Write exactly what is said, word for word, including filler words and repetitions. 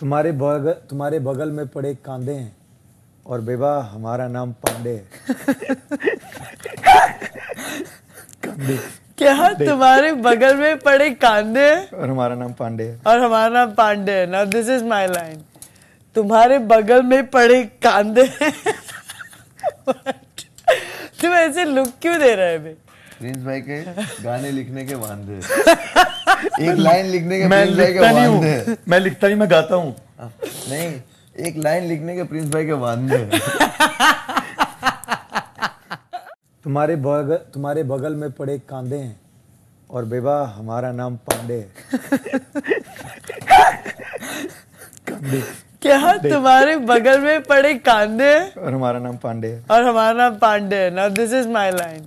तुम्हारे बग, तुम्हारे बगल में पड़े कांदे हैं और बेबा हमारा नाम पांडे है। कांदे क्या तुम्हारे बगल में पड़े कांदे हैं और हमारा नाम पांडे है और हमारा नाम पांडे है। Now this is my line, तुम्हारे बगल में पड़े कांदे हैं। तुम ऐसे लुक क्यों दे रहे हैं? प्रिंस भाई के गाने लिखने के वांदे। एक लाइन लिखने के मैं लिखता नहीं हूँ, मैं लिखता नहीं, मैं गाता हूँ। नहीं, एक लाइन लिखने के प्रिंस भाई के वांदे। तुम्हारे बग, तुम्हारे बगल में पड़े कांदे हैं और बेबा हमारा नाम पांडे है। कांदे क्या तुम्हारे बगल में पड़े कांदे हैं और हमारा नाम पांडे है और हमारा नाम पांडे है। Now this is my line.